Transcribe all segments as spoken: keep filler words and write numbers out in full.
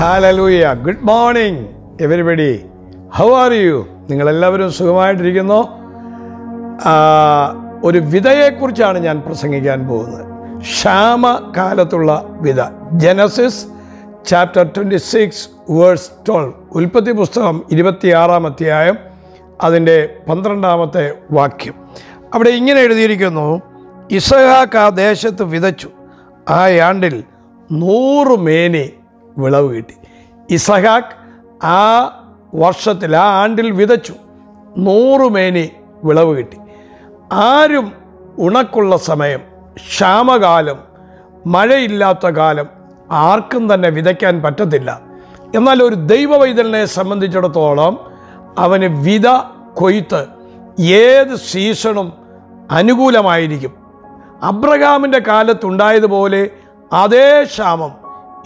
Hallelujah. Good morning, everybody. How are you? നിങ്ങളെല്ലാവരും സുഖമായിട്ടിരിക്കുന്നു. ഒരു വിധയെക്കുറിച്ചാണ് ഞാൻ പ്രസംഗിക്കാൻ പോകുന്നത്. ശ്യാമകാലത്തുള്ള വിധ. Genesis chapter twenty six verse twelve. ഉൽപ്പത്തി പുസ്തകം ഇരുപത്തിയാറാം അധ്യായം അതിൻ്റെ പന്ത്രണ്ടാമത്തെ വാക്യം. അവിടെ ഇങ്ങനെ എഴുതിയിരിക്കുന്നു, ഇസഹാക്ക് ആ ദേശത്ത് വിതച്ചു, ആ ആണ്ടിൽ നൂറ് മേനി വിളവ് കിട്ടി. ഇസഹാക്ക് ആ വർഷത്തിൽ ആ ആണ്ടിൽ വിതച്ചു, നൂറ് മേനി വിളവ് കിട്ടി. ആരും ഉണക്കുള്ള സമയം, ക്ഷാമകാലം, മഴയില്ലാത്ത കാലം ആർക്കും തന്നെ വിതയ്ക്കാൻ പറ്റത്തില്ല. എന്നാൽ ഒരു ദൈവവൈതലിനെ സംബന്ധിച്ചിടത്തോളം അവന് വിത കൊയ്ത്ത് ഏത് സീസണും അനുകൂലമായിരിക്കും. അബ്രഹാമിൻ്റെ കാലത്തുണ്ടായതുപോലെ അതേ ക്ഷാമം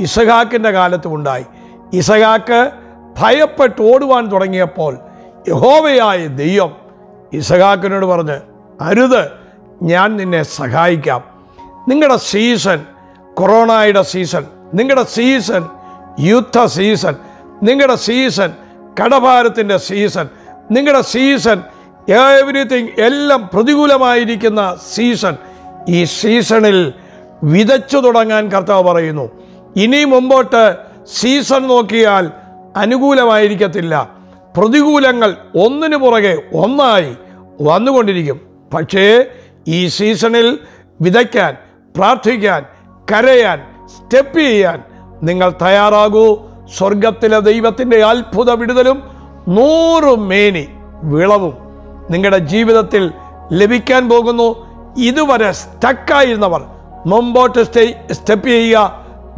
ഇസഹാക്കിൻ്റെ കാലത്തും ഉണ്ടായി. ഇസഹാക്ക് ഭയപ്പെട്ട് ഓടുവാൻ തുടങ്ങിയപ്പോൾ യഹോവയായ ദൈവം ഇസഹാക്കിനോട് പറഞ്ഞ്, അരുത്, ഞാൻ നിന്നെ സഹായിക്കാം. നിങ്ങളുടെ സീസൺ കൊറോണയുടെ സീസൺ, നിങ്ങളുടെ സീസൺ യുദ്ധ സീസൺ, നിങ്ങളുടെ സീസൺ കടഭാരത്തിൻ്റെ സീസൺ, നിങ്ങളുടെ സീസൺ എവരിത്തിങ് എല്ലാം പ്രതികൂലമായിരിക്കുന്ന സീസൺ. ഈ സീസണിൽ വിതച്ചു തുടങ്ങാൻ കർത്താവ് പറയുന്നു. ഇനി മുമ്പോട്ട് സീസൺ നോക്കിയാൽ അനുകൂലമായിരിക്കത്തില്ല. പ്രതികൂലങ്ങൾ ഒന്നിനു പുറകെ ഒന്നായി വന്നുകൊണ്ടിരിക്കും. പക്ഷേ ഈ സീസണിൽ വിതയ്ക്കാൻ, പ്രാർത്ഥിക്കാൻ, കരയാൻ, സ്റ്റെപ്പ് ചെയ്യാൻ നിങ്ങൾ തയ്യാറാകൂ. സ്വർഗത്തിലെ ദൈവത്തിൻ്റെ അത്ഭുത വിടുതലും നൂറ് മേനി വിളവും നിങ്ങളുടെ ജീവിതത്തിൽ ലഭിക്കാൻ പോകുന്നു. ഇതുവരെ സ്റ്റക്കായിരുന്നവർ മുമ്പോട്ട് സ്റ്റേ സ്റ്റെപ്പ് ചെയ്യുക.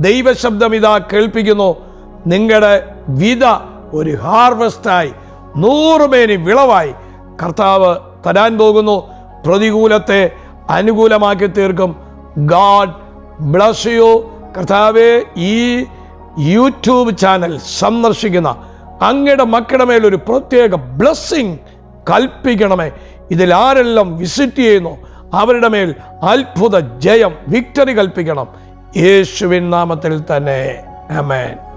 ദൈവശബ്ദം ഇതാ കേൾപ്പിക്കുന്നു, നിങ്ങളുടെ വിത ഒരു ഹാർവെസ്റ്റായി, നൂറുമേനി വിളവായി കർത്താവ് തരാൻ പോകുന്നു. പ്രതികൂലത്തെ അനുകൂലമാക്കി തീർക്കും. God bless you. കർത്താവെ, ഈ യൂട്യൂബ് ചാനൽ സന്ദർശിക്കുന്ന അങ്ങയുടെ മക്കളുടെ മേലൊരു പ്രത്യേക ബ്ലസ്സിങ് കൽപ്പിക്കണമേ. ഇതിൽ ആരെല്ലാം വിസിറ്റ് ചെയ്യുന്നു അവരുടെ മേൽ അത്ഭുത ജയം, വിക്ടറി കൽപ്പിക്കണം. യേശുവിൻ നാമത്തിൽ തന്നെ ആമേൻ.